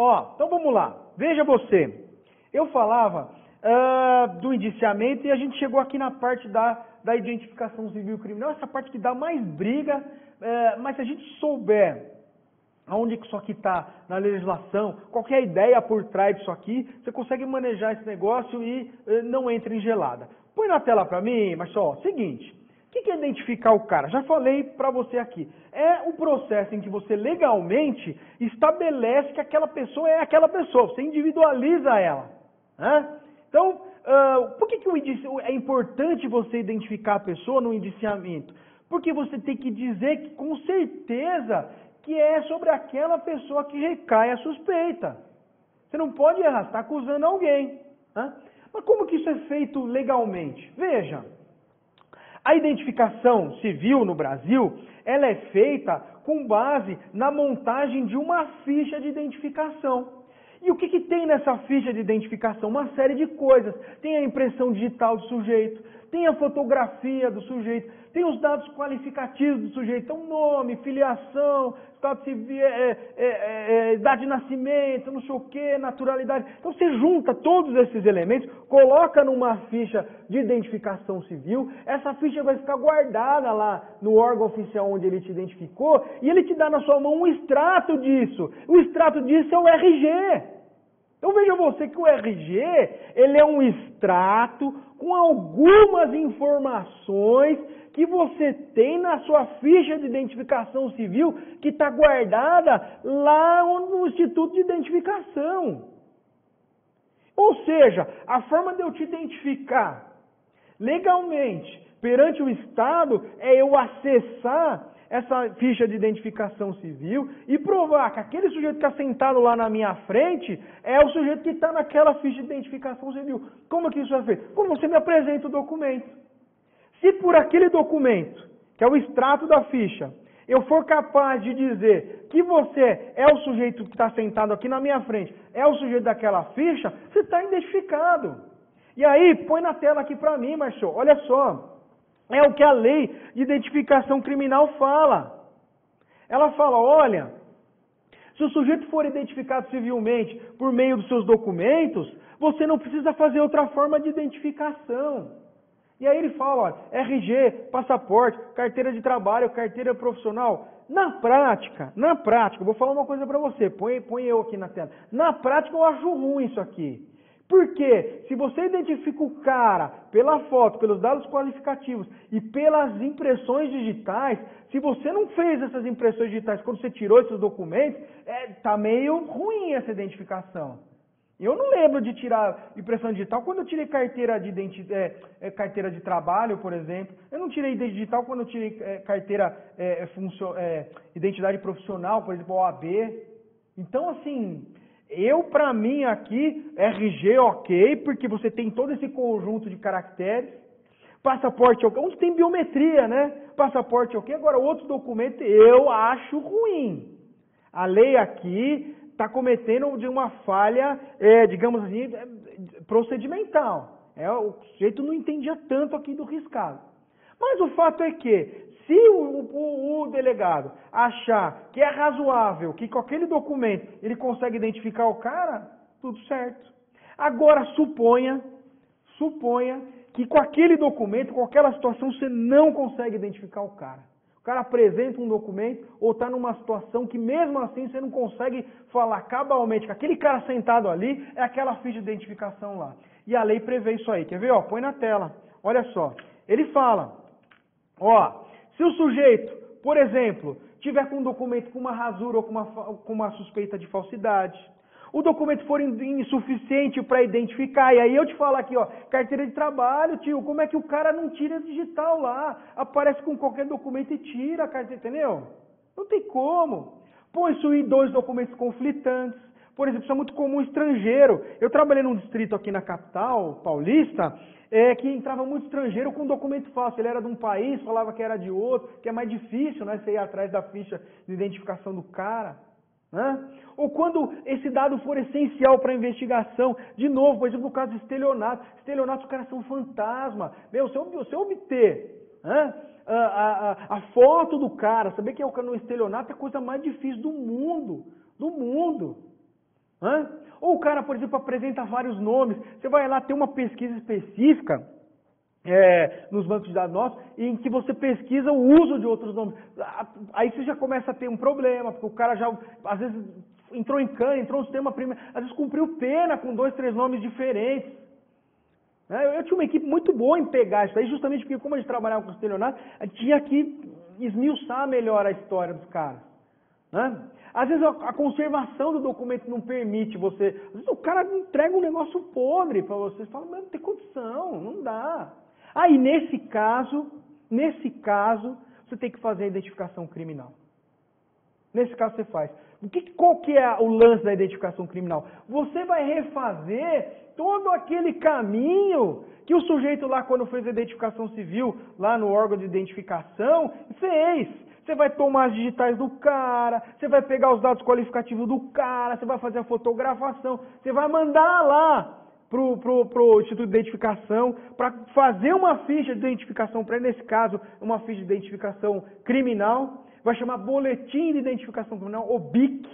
Ó, então vamos lá. Veja você. Eu falava do indiciamento e a gente chegou aqui na parte da identificação civil criminal, essa parte que dá mais briga, mas se a gente souber aonde que isso aqui está na legislação, qual que é a ideia por trás disso aqui, você consegue manejar esse negócio e não entra em gelada. Põe na tela para mim, mas só, seguinte, o que é identificar o cara? Já falei para você aqui. É o processo em que você legalmente estabelece que aquela pessoa é aquela pessoa, você individualiza ela, né? Então, por que é importante você identificar a pessoa no indiciamento? Porque você tem que dizer que, com certeza que é sobre aquela pessoa que recai a suspeita. Você não pode errar, você está acusando alguém, né? Mas como que isso é feito legalmente? Veja, a identificação civil no Brasil, ela é feita com base na montagem de uma ficha de identificação. E o que tem nessa ficha de identificação? Uma série de coisas. Tem a impressão digital do sujeito, tem a fotografia do sujeito, tem os dados qualificativos do sujeito, então nome, filiação, estado civil, idade de nascimento, não sei o que, naturalidade. Então você junta todos esses elementos, coloca numa ficha de identificação civil, essa ficha vai ficar guardada lá no órgão oficial onde ele te identificou e ele te dá na sua mão um extrato disso. O extrato disso é o RG. Então veja você que o RG, ele é um extrato com algumas informações que você tem na sua ficha de identificação civil que está guardada lá no Instituto de Identificação. Ou seja, a forma de eu te identificar legalmente perante o Estado é eu acessar essa ficha de identificação civil e provar que aquele sujeito que está sentado lá na minha frente é o sujeito que está naquela ficha de identificação civil. Como que isso é feito? Como você me apresenta o documento. Se por aquele documento, que é o extrato da ficha, eu for capaz de dizer que você é o sujeito que está sentado aqui na minha frente, é o sujeito daquela ficha, você está identificado. E aí, põe na tela aqui para mim, Marcio, olha só. É o que a lei de identificação criminal fala. Ela fala, olha, se o sujeito for identificado civilmente por meio dos seus documentos, você não precisa fazer outra forma de identificação. E aí ele fala, olha, RG, passaporte, carteira de trabalho, carteira profissional. Na prática, eu vou falar uma coisa para você, põe eu aqui na tela. Na prática eu acho ruim isso aqui. Porque se você identifica o cara pela foto, pelos dados qualificativos e pelas impressões digitais, se você não fez essas impressões digitais quando você tirou esses documentos, tá meio ruim essa identificação. Eu não lembro de tirar impressão digital quando eu tirei carteira de trabalho, por exemplo. Eu não tirei digital quando eu tirei identidade profissional, por exemplo, OAB. Então, assim, pra mim aqui, RG ok, porque você tem todo esse conjunto de caracteres. Passaporte ok, onde tem biometria, né? Passaporte ok, agora outro documento eu acho ruim. A lei aqui está cometendo de uma falha, digamos assim, procedimental. O sujeito não entendia tanto aqui do riscado. Mas o fato é que, se o delegado achar que é razoável, que com aquele documento ele consegue identificar o cara, tudo certo. Agora, suponha que com aquele documento, com aquela situação, você não consegue identificar o cara. O cara apresenta um documento ou está numa situação que mesmo assim você não consegue falar cabalmente que aquele cara sentado ali é aquela ficha de identificação lá. E a lei prevê isso aí. Quer ver? Ó, põe na tela. Olha só. Ele fala, ó, se o sujeito, por exemplo, tiver com um documento com uma rasura ou com uma suspeita de falsidade, o documento for insuficiente para identificar, e aí eu te falo aqui, ó, carteira de trabalho, tio, como é que o cara não tira digital lá? Aparece com qualquer documento e tira a carteira, entendeu? Não tem como. Possui dois documentos conflitantes. Por exemplo, isso é muito comum estrangeiro. Eu trabalhei num distrito aqui na capital paulista, que entrava muito estrangeiro com documento falso. Ele era de um país, falava que era de outro, que é mais difícil, né, você ir atrás da ficha de identificação do cara. Né? Ou quando esse dado for essencial para a investigação, de novo, por exemplo, no caso de estelionato. Estelionato, os caras são fantasma. Meu, se eu obter a foto do cara, saber que é o cara no estelionato é a coisa mais difícil do mundo. Hã? Ou o cara, por exemplo, apresenta vários nomes. Você vai lá, tem uma pesquisa específica nos bancos de dados nossos, em que você pesquisa o uso de outros nomes. Aí você já começa a ter um problema, porque o cara já, às vezes, entrou em cana, entrou no sistema primeiro, às vezes cumpriu pena com 2, 3 nomes diferentes. Eu tinha uma equipe muito boa em pegar isso aí, justamente porque, como a gente trabalhava com o estelionato, a gente tinha que esmiuçar melhor a história dos caras. Né? Às vezes a conservação do documento não permite você. Às vezes o cara entrega um negócio podre para você. Você fala, mas não tem condição, não dá. Aí, nesse caso, você tem que fazer a identificação criminal. Nesse caso você faz. Qual que é o lance da identificação criminal? Você vai refazer todo aquele caminho que o sujeito lá, quando fez a identificação civil, lá no órgão de identificação, fez. Você vai tomar as digitais do cara, você vai pegar os dados qualificativos do cara, você vai fazer a fotografação, você vai mandar lá pro Instituto de Identificação para fazer uma ficha de identificação, para nesse caso, uma ficha de identificação criminal, vai chamar Boletim de Identificação Criminal, ou BIC.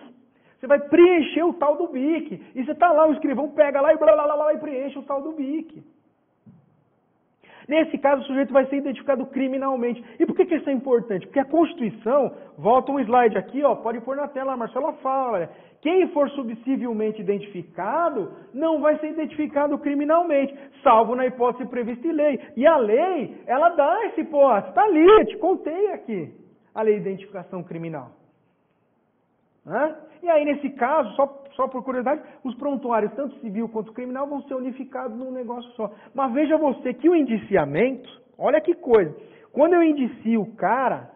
Você vai preencher o tal do BIC. E você está lá, o escrivão pega lá e blá, blá, blá, blá, e preenche o tal do BIC. Nesse caso, o sujeito vai ser identificado criminalmente. E por que isso é importante? Porque a Constituição, volta um slide aqui, ó, pode pôr na tela, a Marcela fala, olha, quem for subsidiariamente identificado, não vai ser identificado criminalmente, salvo na hipótese prevista em lei. E a lei, ela dá essa hipótese, está ali, eu te contei aqui, a lei de identificação criminal. Hã? E aí, nesse caso, só por curiosidade, os prontuários, tanto civil quanto criminal, vão ser unificados num negócio só. Mas veja você que o indiciamento, olha que coisa, quando eu indicio o cara,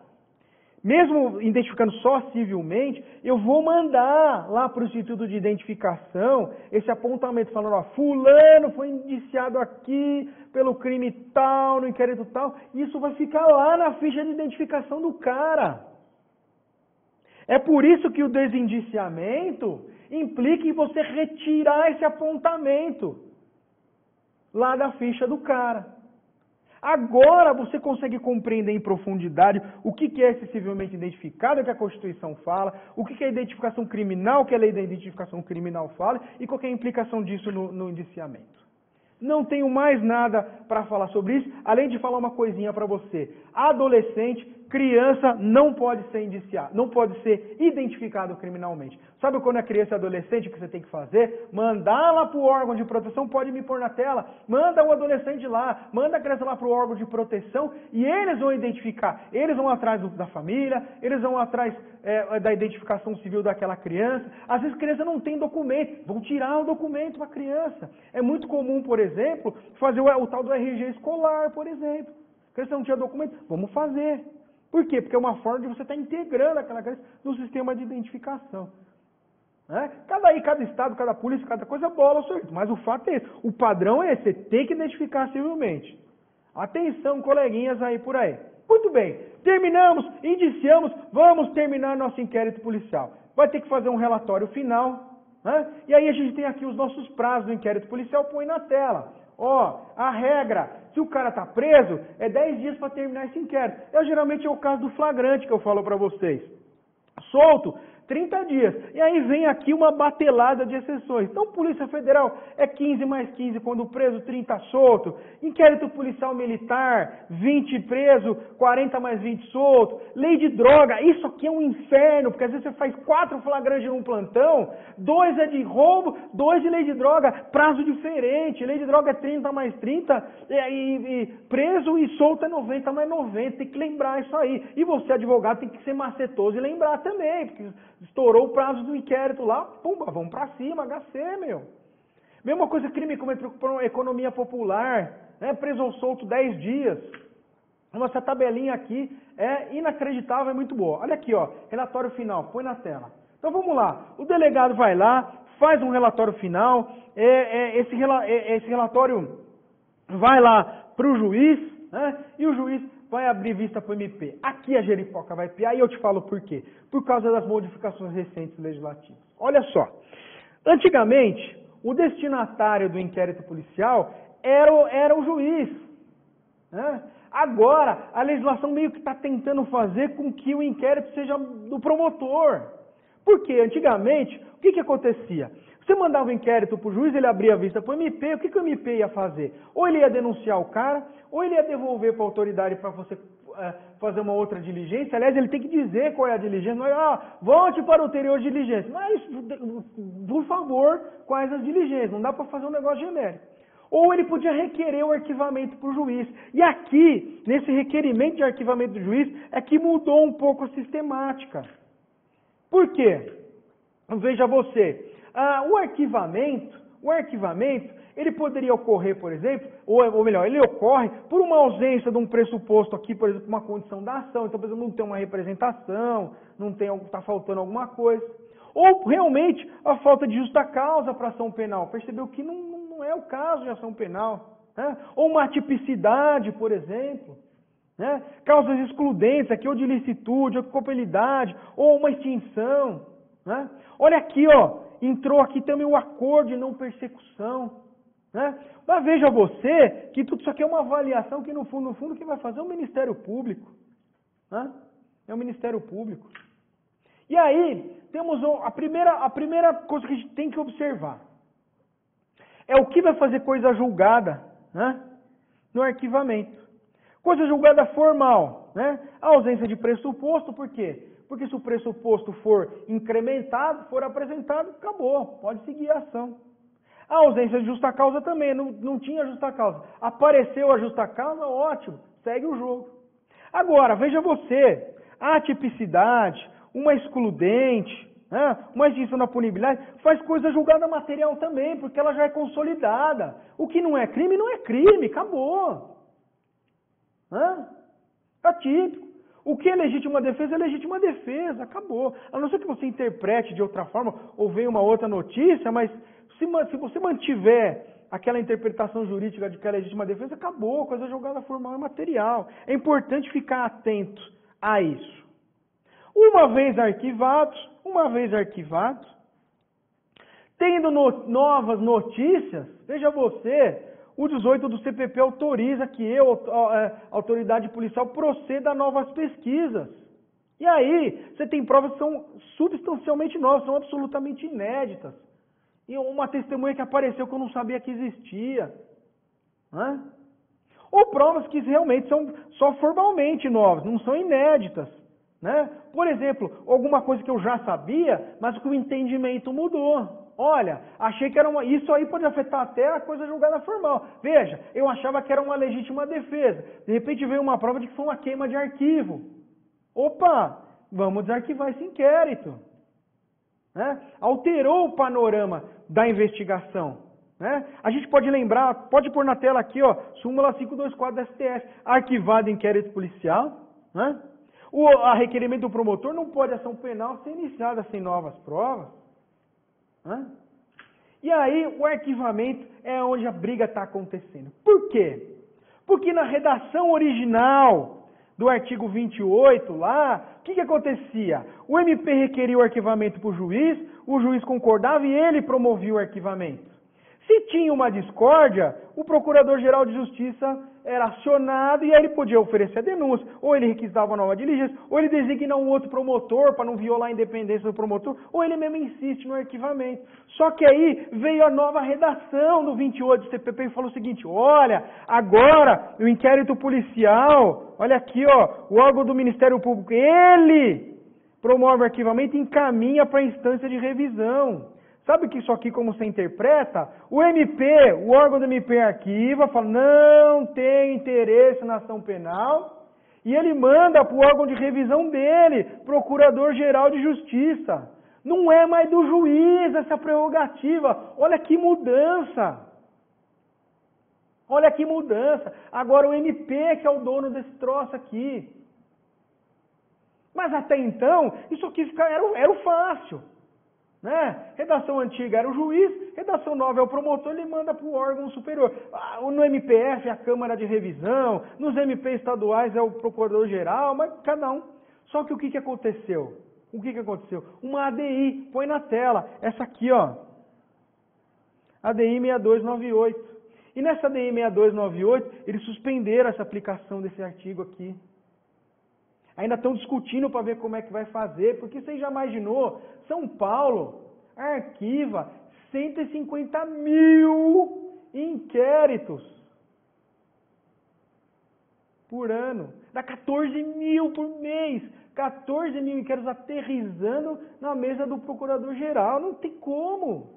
mesmo identificando só civilmente, eu vou mandar lá para o Instituto de Identificação esse apontamento, falando, ó, fulano foi indiciado aqui pelo crime tal, no inquérito tal, e isso vai ficar lá na ficha de identificação do cara. É por isso que o desindiciamento implica em você retirar esse apontamento lá da ficha do cara. Agora você consegue compreender em profundidade o que é excessivamente identificado, que a Constituição fala, o que é identificação criminal, que a lei da identificação criminal fala, e qual é a implicação disso no indiciamento. Não tenho mais nada para falar sobre isso, além de falar uma coisinha para você. Adolescente, criança não pode ser indiciado, não pode ser identificado criminalmente. Sabe quando a criança e adolescente, o que você tem que fazer? Mandar lá para o órgão de proteção, pode me pôr na tela, manda o adolescente lá, manda a criança lá para o órgão de proteção e eles vão identificar. Eles vão atrás da família, eles vão atrás da identificação civil daquela criança. Às vezes a criança não tem documento, vão tirar o documento para a criança. É muito comum, por exemplo, fazer o tal do RG escolar, por exemplo. A criança não tinha documento, vamos fazer. Por quê? Porque é uma forma de você estar integrando aquela criança no sistema de identificação. Né? Cada estado, cada polícia, cada coisa bola o sorriso. Mas o fato é esse. O padrão é esse. Você tem que identificar civilmente. Atenção, coleguinhas aí por aí. Muito bem. Terminamos, indiciamos, vamos terminar nosso inquérito policial. Vai ter que fazer um relatório final. Né? E aí a gente tem aqui os nossos prazos do inquérito policial. Põe na tela. Ó, a regra... Se o cara está preso, é 10 dias para terminar esse inquérito. Geralmente é o caso do flagrante que eu falo para vocês. Solto, 30 dias. E aí vem aqui uma batelada de exceções. Então, Polícia Federal é 15 mais 15 quando preso, 30 solto. Inquérito policial militar, 20 preso, 40 mais 20 solto. Lei de droga, isso aqui é um inferno, porque às vezes você faz 4 flagrantes num plantão, 2 é de roubo, 2 de lei de droga, prazo diferente. Lei de droga é 30 mais 30, e preso e solto é 90 mais 90. Tem que lembrar isso aí. E você, advogado, tem que ser macetoso e lembrar também, porque... Estourou o prazo do inquérito lá, pumba, vamos pra cima, HC, meu. Mesma coisa, crime contra a economia popular, né? Preso ou solto 10 dias. Essa tabelinha aqui é inacreditável, é muito boa. Olha aqui, ó, relatório final, põe na tela. Então vamos lá, o delegado vai lá, faz um relatório final, esse relatório vai lá pro juiz, né? E o juiz... vai abrir vista para o MP. Aqui a Jeripoca vai piar e eu te falo por quê. Por causa das modificações recentes legislativas. Olha só. Antigamente, o destinatário do inquérito policial era o juiz. Né? Agora, a legislação meio que está tentando fazer com que o inquérito seja do promotor. Porque antigamente, o que acontecia? Você mandava um inquérito para o juiz, ele abria a vista para o MP, o que, que o MP ia fazer? Ou ele ia denunciar o cara, ou ele ia devolver para a autoridade para você fazer uma outra diligência. Aliás, ele tem que dizer qual é a diligência, não é, volte para o anterior diligência. Mas, por favor, quais as diligências? Não dá para fazer um negócio genérico. Ou ele podia requerer o arquivamento para o juiz. E aqui, nesse requerimento de arquivamento do juiz, é que mudou um pouco a sistemática. Por quê? Veja você. O arquivamento, ele poderia ocorrer, por exemplo, ou melhor, ele ocorre por uma ausência de um pressuposto aqui, por exemplo, uma condição da ação. Então, por exemplo, não tem uma representação, não tem, está faltando alguma coisa. Ou, realmente, a falta de justa causa para ação penal. Percebeu que não é o caso de ação penal. Né? Ou uma atipicidade, por exemplo. Né? Causas excludentes, aqui, ou de ilicitude, ou de culpabilidade, ou uma extinção. Né? Olha aqui, ó. Entrou aqui também o acordo de não persecução. Né? Mas veja você que tudo isso aqui é uma avaliação que, no fundo, quem vai fazer é o Ministério Público. Né? É o Ministério Público. E aí, temos a primeira coisa que a gente tem que observar. É o que vai fazer coisa julgada, né? No arquivamento. Coisa julgada formal. Né? A ausência de pressuposto, por quê? Porque se o pressuposto for incrementado, for apresentado, acabou, pode seguir a ação. A ausência de justa causa também, não tinha justa causa. Apareceu a justa causa, ótimo, segue o jogo. Agora, veja você, a atipicidade, uma excludente, né, uma extinção da punibilidade, faz coisa julgada material também, porque ela já é consolidada. O que não é crime, acabou. Tá típico. O que é legítima defesa, acabou. A não ser que você interprete de outra forma ou venha uma outra notícia, mas se você mantiver aquela interpretação jurídica de que é legítima defesa, acabou, coisa julgada formal e material. É importante ficar atento a isso. Uma vez arquivado, tendo novas notícias, veja você, o 18 do CPP autoriza que eu, a autoridade policial, proceda a novas pesquisas. E aí, você tem provas que são substancialmente novas, são absolutamente inéditas. E uma testemunha que apareceu que eu não sabia que existia. Né? Ou provas que realmente são só formalmente novas, não são inéditas. Né? Por exemplo, alguma coisa que eu já sabia, mas que o entendimento mudou. Olha, achei que era uma... Isso aí pode afetar até a coisa julgada formal. Veja, eu achava que era uma legítima defesa. De repente veio uma prova de que foi uma queima de arquivo. Opa, vamos desarquivar esse inquérito. Né? Alterou o panorama da investigação. Né? A gente pode lembrar, pode pôr na tela aqui, ó, súmula 524 da STF. Arquivado inquérito policial. Né? A requerimento do promotor não pode ação penal ser iniciada sem novas provas. E aí, o arquivamento é onde a briga está acontecendo. Por quê? Porque na redação original do artigo 28, lá, o que acontecia? O MP requeria o arquivamento para o juiz concordava e ele promovia o arquivamento. Se tinha uma discórdia, o Procurador-Geral de Justiça era acionado e aí ele podia oferecer a denúncia, ou ele requisitava nova diligência, ou ele designava um outro promotor para não violar a independência do promotor, ou ele mesmo insiste no arquivamento. Só que aí veio a nova redação do 28 do CPP e falou o seguinte, olha, agora o inquérito policial, olha aqui, ó, o órgão do Ministério Público, ele promove o arquivamento e encaminha para a instância de revisão. Sabe que isso aqui, como você interpreta? O MP, o órgão do MP arquiva, fala, não tem interesse na ação penal, e ele manda para o órgão de revisão dele, Procurador-Geral de Justiça. Não é mais do juiz essa prerrogativa. Olha que mudança. Olha que mudança. Agora o MP que é o dono desse troço aqui. Mas até então, isso aqui era o fácil. Né? Redação antiga era o juiz, redação nova é o promotor, ele manda para o órgão superior. No MPF é a Câmara de Revisão, nos MP estaduais é o Procurador-Geral, mas cada um. Só que o que aconteceu? Uma ADI, põe na tela, essa aqui, ó, ADI 6298. E nessa ADI 6298, eles suspenderam essa aplicação desse artigo aqui. Ainda estão discutindo para ver como é que vai fazer, porque você já imaginou, São Paulo arquiva 150 mil inquéritos por ano. Dá 14 mil por mês. 14 mil inquéritos aterrizando na mesa do procurador-geral. Não tem como.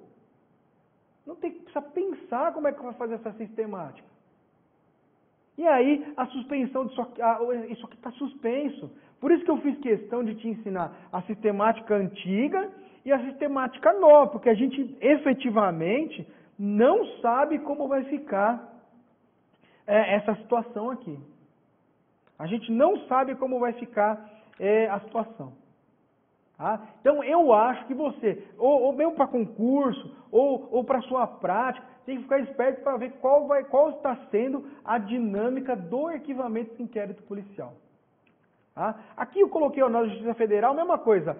Não tem, precisa pensar como é que vai fazer essa sistemática. E aí, a suspensão disso aqui, isso aqui está suspenso. Por isso que eu fiz questão de te ensinar a sistemática antiga e a sistemática nova, porque a gente efetivamente não sabe como vai ficar essa situação aqui. A gente não sabe como vai ficar a situação. Tá? Então, eu acho que você, ou mesmo para concurso, ou para sua prática, tem que ficar esperto para ver qual está sendo a dinâmica do arquivamento do inquérito policial. Tá? Aqui eu coloquei na Justiça Federal, mesma coisa.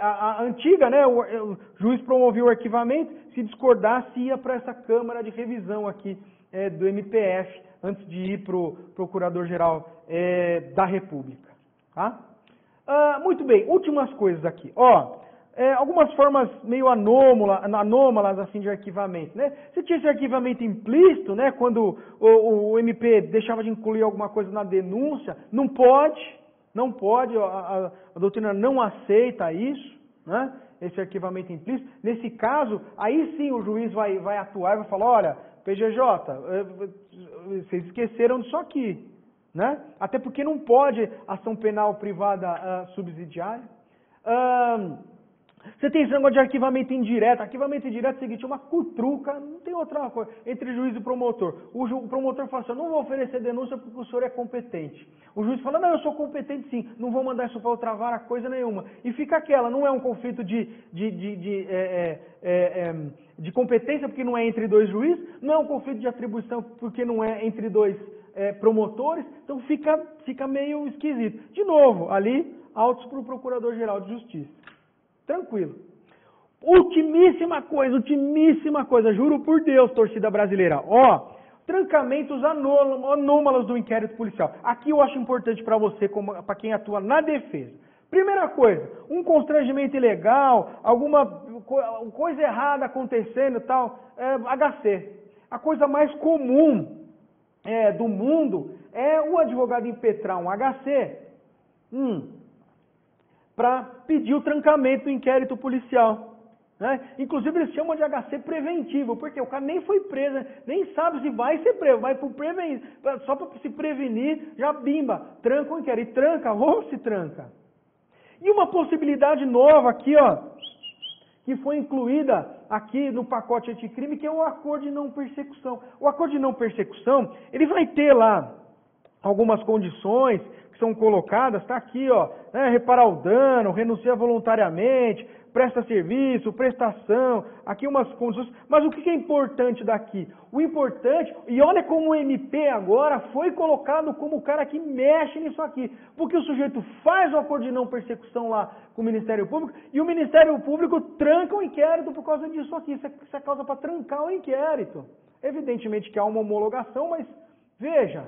A antiga, né, o juiz promovia o arquivamento, se discordasse, ia para essa Câmara de Revisão aqui do MPF, antes de ir para o Procurador-Geral da República. Tá? Muito bem, últimas coisas aqui. Ó, algumas formas meio anômalas assim, de arquivamento. Né? Você tinha esse arquivamento implícito, né, quando o MP deixava de incluir alguma coisa na denúncia. Não pode, não pode, a doutrina não aceita isso, né? Esse arquivamento implícito. Nesse caso, aí sim o juiz vai atuar e vai falar, olha, PGJ, vocês esqueceram disso aqui. Né? Até porque não pode ação penal privada subsidiária. Você tem esse negócio de arquivamento indireto. Arquivamento indireto é o seguinte, uma cutruca, não tem outra coisa, entre juiz e promotor. O promotor fala assim, eu não vou oferecer denúncia porque o senhor é competente. O juiz fala, não, eu sou competente sim, não vou mandar isso para outra vara, coisa nenhuma. E fica aquela, não é um conflito de competência porque não é entre dois juízes, não é um conflito de atribuição porque não é entre dois promotores, então fica meio esquisito. De novo, ali, autos para o Procurador-Geral de Justiça. Tranquilo. Ultimíssima coisa, juro por Deus, torcida brasileira. Ó, trancamentos anômalos do inquérito policial. Aqui eu acho importante para você, para quem atua na defesa. Primeira coisa, um constrangimento ilegal, alguma coisa errada acontecendo e tal, HC. A coisa mais comum do mundo é o advogado impetrar um HC para pedir o trancamento do inquérito policial. Né? Inclusive eles chamam de HC preventivo, porque o cara nem foi preso, nem sabe se vai ser preso, vai pro prevenir, só para se prevenir, já bimba, tranca o inquérito, tranca ou se tranca. E uma possibilidade nova aqui, ó, que foi incluída aqui no pacote anticrime, que é o acordo de não persecução. O acordo de não persecução, ele vai ter lá algumas condições que são colocadas, está aqui, ó, né, reparar o dano, renunciar voluntariamente, presta serviço, prestação, aqui umas condições. Mas o que é importante daqui? O importante, e olha como o MP agora foi colocado como o cara que mexe nisso aqui, porque o sujeito faz o acordo de não persecução lá com o Ministério Público e o Ministério Público tranca o inquérito por causa disso aqui. Isso é causa para trancar o inquérito. Evidentemente que há uma homologação, mas veja.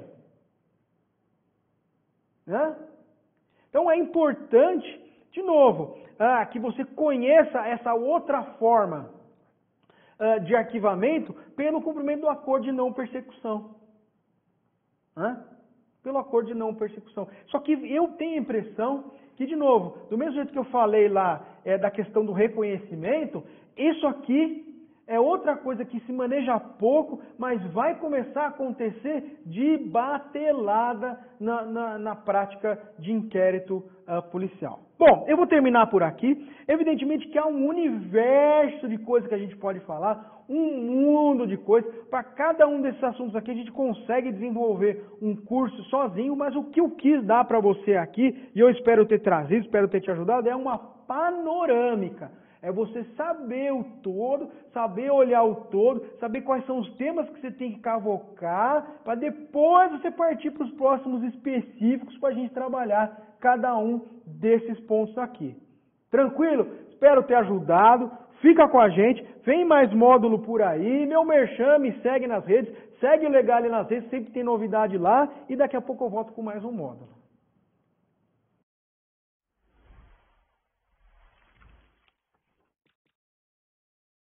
Né? Então é importante, de novo, que você conheça essa outra forma de arquivamento pelo cumprimento do acordo de não persecução. Pelo acordo de não persecução. Só que eu tenho a impressão que, de novo, do mesmo jeito que eu falei lá da questão do reconhecimento, isso aqui é outra coisa que se maneja pouco, mas vai começar a acontecer de batelada na prática de inquérito policial. Bom, eu vou terminar por aqui. Evidentemente que há um universo de coisas que a gente pode falar, um mundo de coisas. Para cada um desses assuntos aqui, a gente consegue desenvolver um curso sozinho, mas o que eu quis dar para você aqui, e eu espero ter trazido, espero ter te ajudado, é uma panorâmica. É você saber o todo, saber olhar o todo, saber quais são os temas que você tem que cavocar, para depois você partir para os próximos específicos para a gente trabalhar cada um desses pontos aqui. Tranquilo? Espero ter ajudado. Fica com a gente. Vem mais módulo por aí. Meu merchan, me segue nas redes. Segue o Legal nas redes. Sempre tem novidade lá. E daqui a pouco eu volto com mais um módulo.